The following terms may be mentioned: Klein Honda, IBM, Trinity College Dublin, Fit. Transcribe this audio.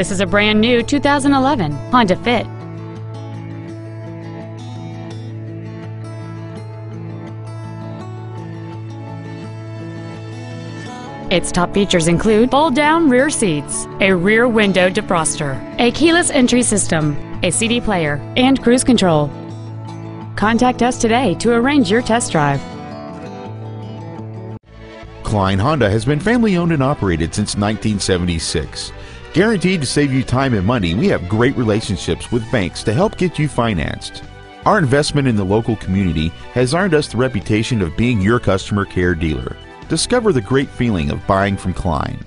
This is a brand new 2011 Honda Fit. Its top features include fold-down rear seats, a rear window defroster, a keyless entry system, a CD player, and cruise control. Contact us today to arrange your test drive. Klein Honda has been family-owned and operated since 1976. Guaranteed to save you time and money, we have great relationships with banks to help get you financed. Our investment in the local community has earned us the reputation of being your customer care dealer. Discover the great feeling of buying from Klein.